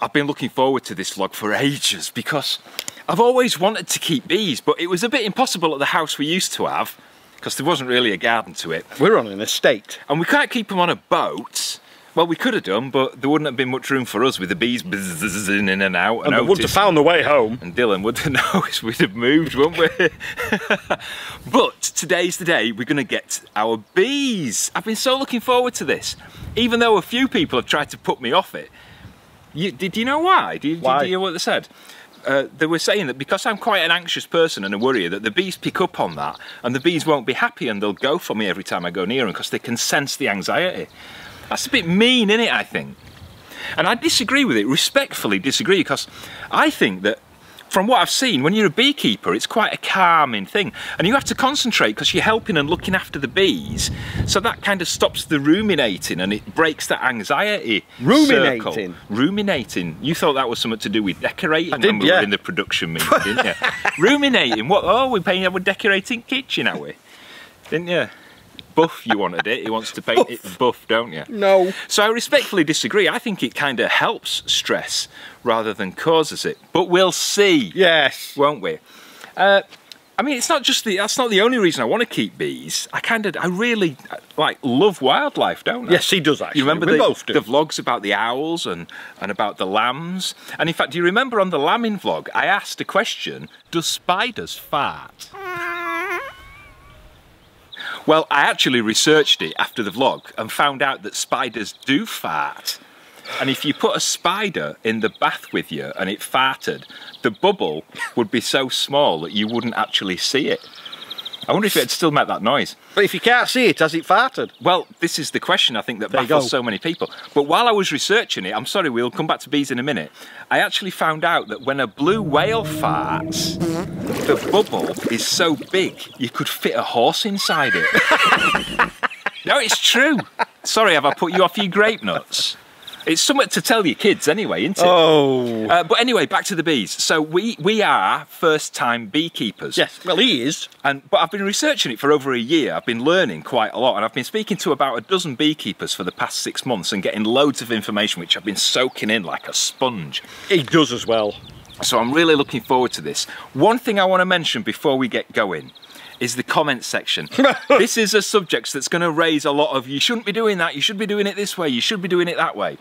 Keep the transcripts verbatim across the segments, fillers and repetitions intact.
I've been looking forward to this vlog for ages because I've always wanted to keep bees, but it was a bit impossible at the house we used to have because there wasn't really a garden to it. We're on an estate. And we can't keep them on a boat. Well, we could have done, but there wouldn't have been much room for us with the bees buzzing in and out. And, and they would have found the way home. And Dylan would have noticed, we'd have moved, wouldn't we? But today's the day we're going to get our bees. I've been so looking forward to this. Even though a few people have tried to put me off it. You, did you know why? Do you, why? Did you hear what they said? Uh, they were saying that because I'm quite an anxious person and a worrier, that the bees pick up on that and the bees won't be happy and they'll go for me every time I go near them because they can sense the anxiety. That's a bit mean, isn't it, I think? And I disagree with it, respectfully disagree, because I think that from what I've seen, when you're a beekeeper, it's quite a calming thing. And you have to concentrate because you're helping and looking after the bees. So that kind of stops the ruminating and it breaks that anxiety Ruminating? Circle. Ruminating. You thought that was something to do with decorating I did, when we yeah. were in the production meeting, didn't you? Ruminating. What? Oh, we're painting, we're decorating kitchen, are we? Didn't you? Buff, you wanted it. He wants to paint buff. it buff, don't you? No. So I respectfully disagree. I think it kind of helps stress rather than causes it. But we'll see. Yes. Won't we? Uh, I mean, it's not just the, that's not the only reason I want to keep bees. I kind of, I really, like, love wildlife, don't I? Yes, he does, actually. You remember we the, both do. the vlogs about the owls and, and about the lambs? And in fact, do you remember on the lambing vlog, I asked a question, does spiders fart? Well, I actually researched it after the vlog and found out that spiders do fart. And if you put a spider in the bath with you and it farted, the bubble would be so small that you wouldn't actually see it. I wonder if it'd still make that noise. But if you can't see it, has it farted? Well, this is the question I think that there baffles so many people. But while I was researching it, I'm sorry, we'll come back to bees in a minute, I actually found out that when a blue whale farts, the bubble is so big, you could fit a horse inside it. No, it's true. Sorry, have I put you off your grape nuts? It's something to tell your kids anyway, isn't it? Oh. Uh, but anyway, back to the bees. So we, we are first-time beekeepers. Yes, well, he is. And, but I've been researching it for over a year. I've been learning quite a lot. And I've been speaking to about a dozen beekeepers for the past six months and getting loads of information, which I've been soaking in like a sponge. He does as well. So I'm really looking forward to this. One thing I want to mention before we get going is the comment section. This is a subject that's going to raise a lot of, you shouldn't be doing that, you should be doing it this way, you should be doing it that way.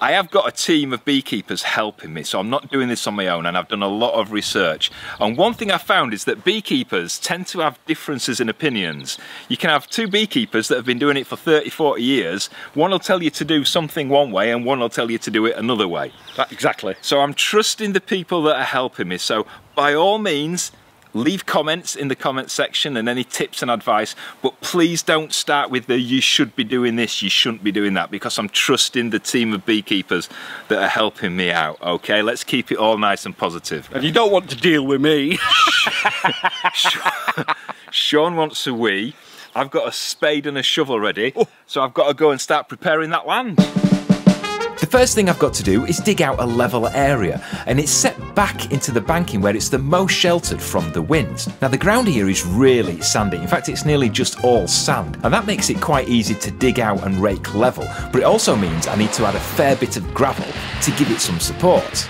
I have got a team of beekeepers helping me, so I'm not doing this on my own, and I've done a lot of research. And one thing I've found is that beekeepers tend to have differences in opinions. You can have two beekeepers that have been doing it for thirty, forty years. One will tell you to do something one way, and one will tell you to do it another way. That, exactly. So I'm trusting the people that are helping me, so by all means, leave comments in the comment section and any tips and advice, but please don't start with the you should be doing this, you shouldn't be doing that, because I'm trusting the team of beekeepers that are helping me out, okay? Let's keep it all nice and positive. And you don't want to deal with me. Sean wants a wee. I've got a spade and a shovel ready, oh. so I've got to go and start preparing that land. The first thing I've got to do is dig out a level area, and it's set back into the banking where it's the most sheltered from the winds. Now the ground here is really sandy, in fact it's nearly just all sand, and that makes it quite easy to dig out and rake level, but it also means I need to add a fair bit of gravel to give it some support.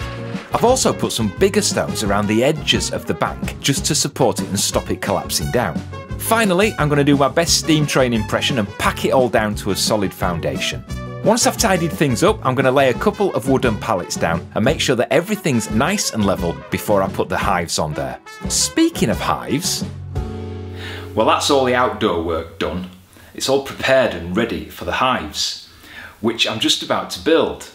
I've also put some bigger stones around the edges of the bank just to support it and stop it collapsing down. Finally, I'm going to do my best steam train impression and pack it all down to a solid foundation. Once I've tidied things up, I'm going to lay a couple of wooden pallets down and make sure that everything's nice and level before I put the hives on there. Speaking of hives, well, that's all the outdoor work done. It's all prepared and ready for the hives, which I'm just about to build.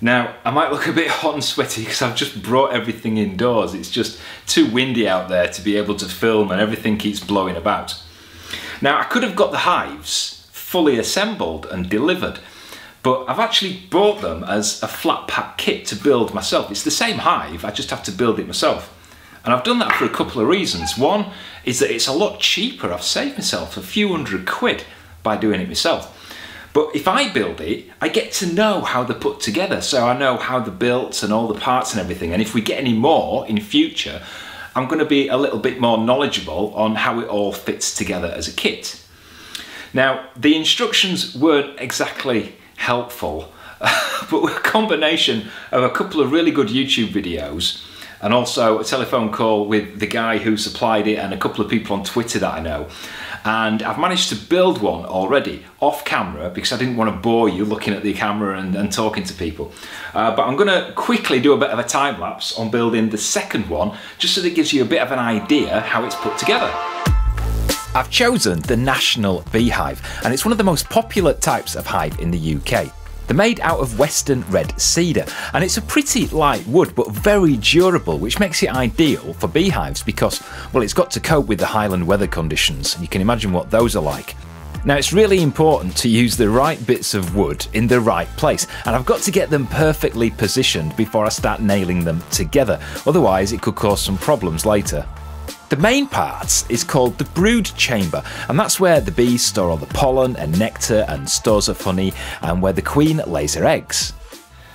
Now, I might look a bit hot and sweaty because I've just brought everything indoors. It's just too windy out there to be able to film and everything keeps blowing about. Now, I could have got the hives fully assembled and delivered, but I've actually bought them as a flat pack kit to build myself. It's the same hive, I just have to build it myself. And I've done that for a couple of reasons. One is that it's a lot cheaper. I've saved myself a few hundred quid by doing it myself. But if I build it, I get to know how they're put together. So I know how they're built and all the parts and everything. And if we get any more in future, I'm going to be a little bit more knowledgeable on how it all fits together as a kit. Now, the instructions weren't exactly helpful but with a combination of a couple of really good YouTube videos and also a telephone call with the guy who supplied it and a couple of people on Twitter that I know. And I've managed to build one already off camera because I didn't want to bore you looking at the camera and, and talking to people. Uh, but I'm going to quickly do a bit of a time lapse on building the second one, just so that it gives you a bit of an idea how it's put together. I've chosen the National Beehive, and it's one of the most popular types of hive in the U K. They're made out of Western red cedar, and it's a pretty light wood but very durable, which makes it ideal for beehives because, well, it's got to cope with the Highland weather conditions. You can imagine what those are like. Now, it's really important to use the right bits of wood in the right place, and I've got to get them perfectly positioned before I start nailing them together, otherwise it could cause some problems later. The main part is called the brood chamber, and that's where the bees store all the pollen and nectar and stores of honey, and where the queen lays her eggs.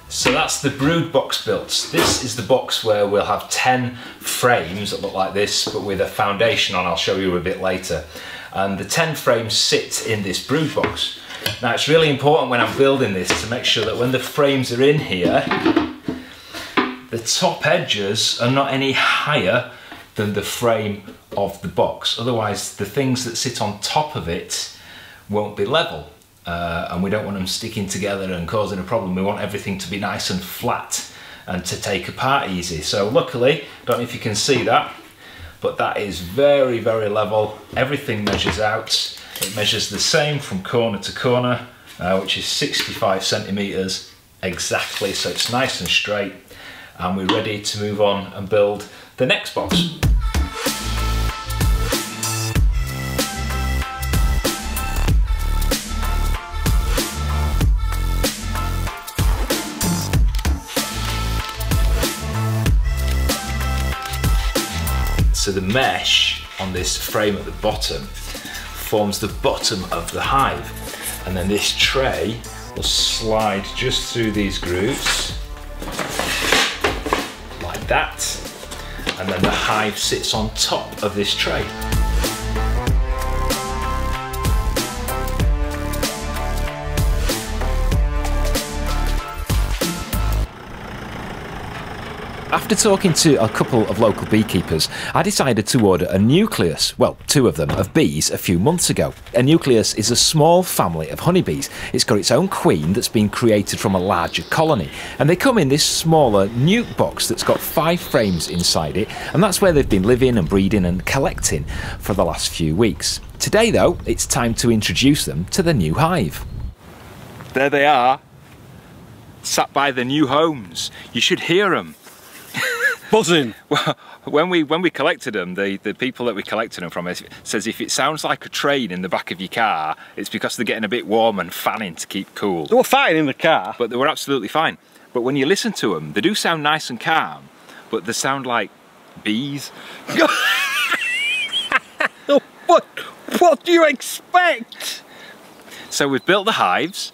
So that's the brood box built. This is the box where we'll have ten frames that look like this, but with a foundation on. I'll show you a bit later. And the ten frames sit in this brood box. Now, it's really important when I'm building this to make sure that when the frames are in here, the top edges are not any higher than the frame of the box. Otherwise, the things that sit on top of it won't be level. Uh, and we don't want them sticking together and causing a problem. We want everything to be nice and flat and to take apart easy. So luckily, I don't know if you can see that, but that is very, very level. Everything measures out. It measures the same from corner to corner, uh, which is sixty-five centimeters exactly. So it's nice and straight. And we're ready to move on and build the next box. So the mesh on this frame at the bottom forms the bottom of the hive, and then this tray will slide just through these grooves like that. And then the hive sits on top of this tray. After talking to a couple of local beekeepers, I decided to order a nucleus, well, two of them, of bees a few months ago. A nucleus is a small family of honeybees. It's got its own queen that's been created from a larger colony, and they come in this smaller nuke box that's got five frames inside it, and that's where they've been living and breeding and collecting for the last few weeks. Today, though, it's time to introduce them to the new hive. There they are, sat by their new homes. You should hear them. Buzzing. Well, when we when we collected them, the the people that we collected them from is, says if it sounds like a train in the back of your car, it's because they're getting a bit warm and fanning to keep cool. They were fine in the car, but they were absolutely fine. But when you listen to them, they do sound nice and calm, but they sound like bees. What what do you expect? So we've built the hives,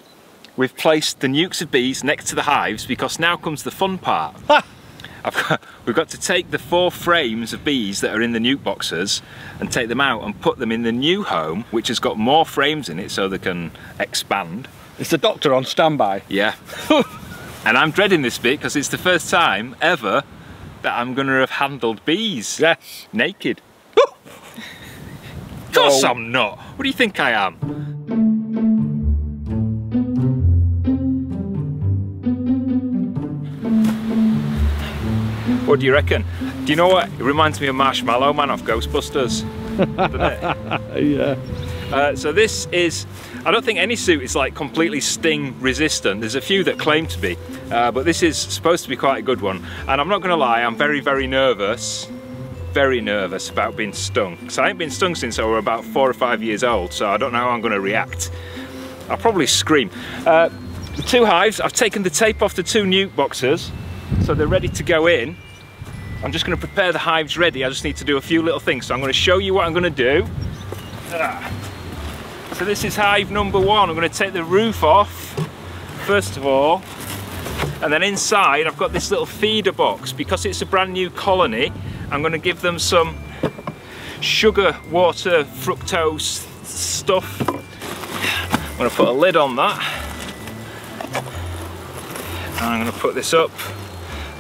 we've placed the nukes of bees next to the hives, because now comes the fun part. I've got, we've got to take the four frames of bees that are in the nuke boxes and take them out and put them in the new home, which has got more frames in it so they can expand. It's the doctor on standby. Yeah. And I'm dreading this bit because it's the first time ever that I'm going to have handled bees. Yes. Naked. Of course oh. I'm not. What do you think I am? What do you reckon? Do you know what? It reminds me of Marshmallow Man off Ghostbusters, doesn't it? Yeah. Uh, so this is, I don't think any suit is like completely sting resistant. There's a few that claim to be, uh, but this is supposed to be quite a good one. And I'm not gonna lie, I'm very, very nervous, very nervous about being stung. Because I ain't been stung since I was about four or five years old, so I don't know how I'm gonna react. I'll probably scream. Uh, the two hives, I've taken the tape off the two nuke boxes, so they're ready to go in. I'm just going to prepare the hives ready. I just need to do a few little things. So I'm going to show you what I'm going to do. So this is hive number one. I'm going to take the roof off, first of all. And then inside, I've got this little feeder box. Because it's a brand new colony, I'm going to give them some sugar, water, fructose stuff. I'm going to put a lid on that. I'm going to put this up,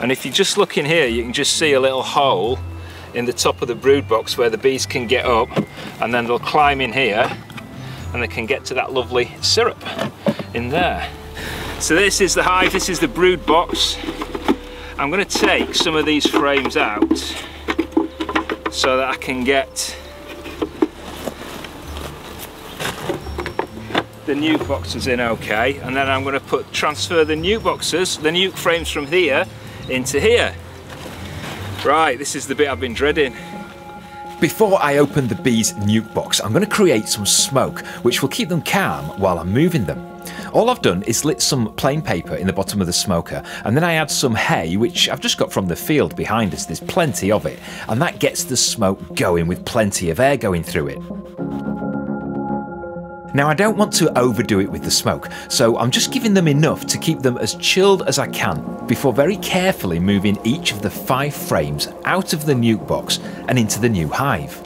and if you just look in here you can just see a little hole in the top of the brood box where the bees can get up, and then they'll climb in here and they can get to that lovely syrup in there. So this is the hive, this is the brood box. I'm going to take some of these frames out so that I can get the nuke boxes in okay, and then I'm going to put transfer the nuke boxes, the nuke frames from here into here. Right, this is the bit I've been dreading. Before I open the bees' nuke box, I'm going to create some smoke which will keep them calm while I'm moving them. All I've done is lit some plain paper in the bottom of the smoker, and then I add some hay which I've just got from the field behind us, there's plenty of it, and that gets the smoke going with plenty of air going through it. Now I don't want to overdo it with the smoke, so I'm just giving them enough to keep them as chilled as I can before very carefully moving each of the five frames out of the nuke box and into the new hive.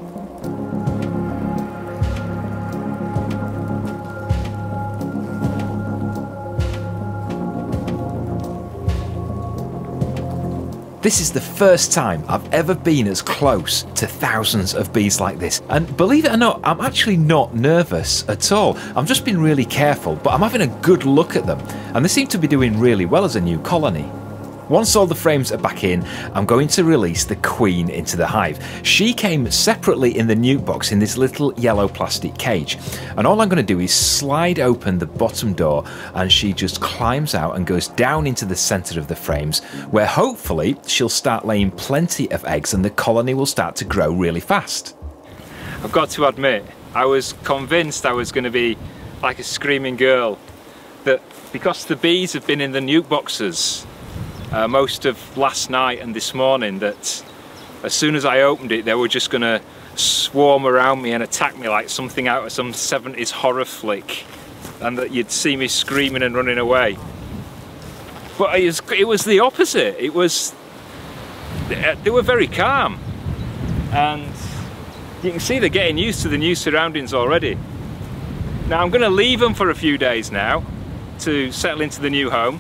This is the first time I've ever been as close to thousands of bees like this, and believe it or not, I'm actually not nervous at all. I've just been really careful, but I'm having a good look at them, and they seem to be doing really well as a new colony. Once all the frames are back in, I'm going to release the queen into the hive. She came separately in the nuke box in this little yellow plastic cage, and all I'm going to do is slide open the bottom door and she just climbs out and goes down into the center of the frames, where hopefully she'll start laying plenty of eggs and the colony will start to grow really fast. I've got to admit, I was convinced I was going to be like a screaming girl, that because the bees have been in the nuke boxes Uh, most of last night and this morning, that as soon as I opened it they were just going to swarm around me and attack me like something out of some seventies horror flick, and that you'd see me screaming and running away. But it was, it was the opposite. It was, they were very calm, and you can see they're getting used to the new surroundings already. Now I'm going to leave them for a few days now to settle into the new home.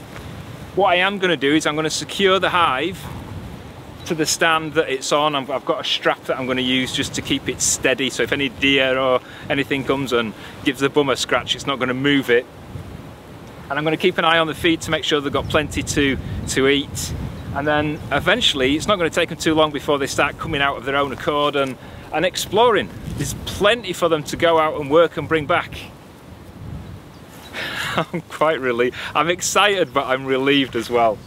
What I am going to do is I'm going to secure the hive to the stand that it's on. I've got a strap that I'm going to use just to keep it steady, so if any deer or anything comes and gives the bum a scratch, it's not going to move it. And I'm going to keep an eye on the feed to make sure they've got plenty to, to eat. And then eventually, it's not going to take them too long before they start coming out of their own accord and, and exploring. There's plenty for them to go out and work and bring back. I'm quite relieved. I'm excited, but I'm relieved as well.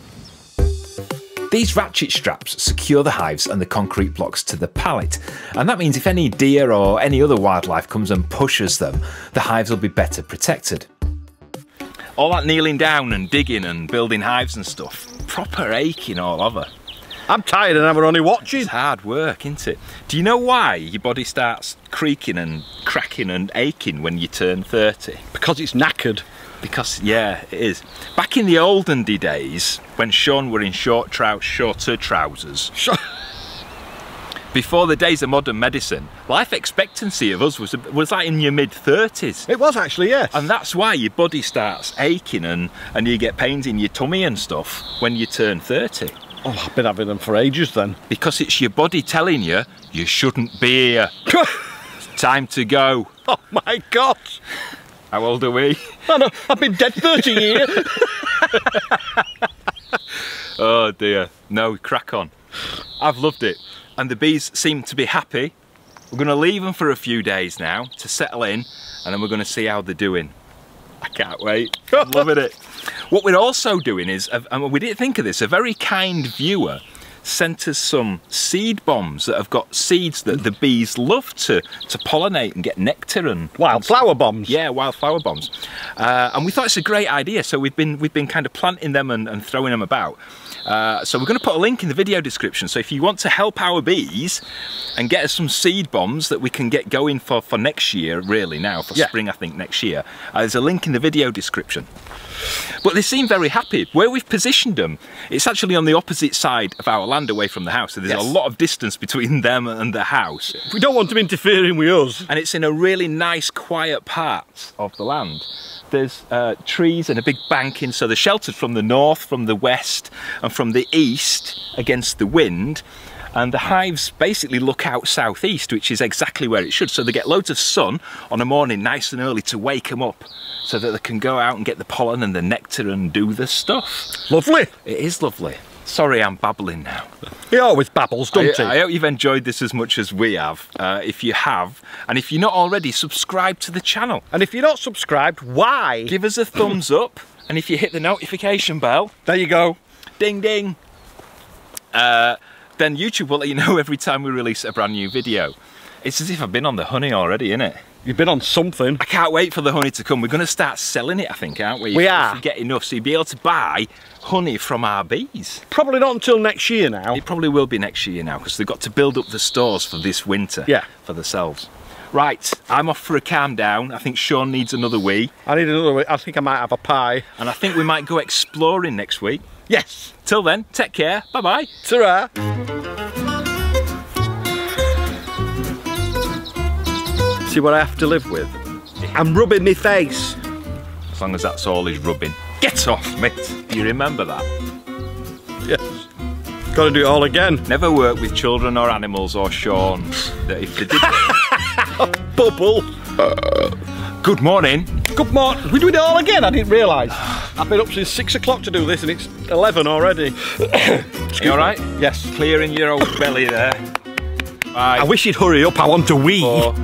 These ratchet straps secure the hives and the concrete blocks to the pallet, and that means if any deer or any other wildlife comes and pushes them, the hives will be better protected. All that kneeling down and digging and building hives and stuff, proper aching all over. I'm tired and I'm only watching. It's hard work, isn't it? Do you know why your body starts creaking and cracking and aching when you turn thirty? Because it's knackered. Because, yeah, it is. Back in the olden days, when Sean were in short trou shorter trousers, Short. before the days of modern medicine, life expectancy of us was, was like in your mid thirties. It was actually, yes. And that's why your body starts aching and, and you get pains in your tummy and stuff when you turn thirty. Oh, I've been having them for ages then. Because it's your body telling you, you shouldn't be here. It's time to go. Oh my God. How old are we? I know, I've been dead thirty years. Oh dear. No, crack on. I've loved it. And the bees seem to be happy. We're going to leave them for a few days now to settle in, and then we're going to see how they're doing. I can't wait. I'm loving it. What we're also doing is, and we didn't think of this, a very kind viewer sent us some seed bombs that have got seeds that the bees love to, to pollinate and get nectar and... Wildflower bombs. Yeah, wildflower bombs. Uh, and we thought it's a great idea, so we've been, we've been kind of planting them and, and throwing them about. Uh, so we're going to put a link in the video description, so if you want to help our bees and get us some seed bombs that we can get going for, for next year, really now, for yeah. spring I think next year, uh, there's a link in the video description. But they seem very happy. Where we've positioned them, it's actually on the opposite side of our land away from the house. So there's yes. a lot of distance between them and the house. We don't want them interfering with us. And it's in a really nice, quiet part of the land. There's uh, trees and a big banking, so they're sheltered from the north, from the west, and from the east against the wind. And the hives basically look out southeast, which is exactly where it should. So they get loads of sun on a morning, nice and early, to wake them up so that they can go out and get the pollen and the nectar and do the stuff. Lovely. It is lovely. Sorry, I'm babbling now. He always babbles, don't he? I hope you've enjoyed this as much as we have. Uh, if you have, and if you're not already, subscribe to the channel. And if you're not subscribed, why? Give us a thumbs up. And if you hit the notification bell. There you go. Ding, ding. Uh... Then YouTube will let you know every time we release a brand new video. It's as if I've been on the honey already, innit? You've been on something. I can't wait for the honey to come. We're going to start selling it, I think, aren't we? We if, are. If you get enough, so you'll be able to buy honey from our bees. Probably not until next year now. It probably will be next year now, because they've got to build up the stores for this winter. Yeah. For themselves. Right, I'm off for a calm down. I think Sean needs another wee. I need another wee. I think I might have a pie. And I think we might go exploring next week. Yes. Till then, take care. Bye-bye. Ta-ra. See what I have to live with? I'm rubbing my face. As long as that's all he's rubbing. Get off, mate. You remember that? Yes. Gotta do it all again. Never work with children or animals or Sean. That if they did it... Bubble. Uh, good morning. Good morning. We do it all again? I didn't realise. I've been up since six o'clock to do this and it's eleven already. You alright? Yes. Clearing your old belly there. Right. I wish you'd hurry up, I want to wee. Four.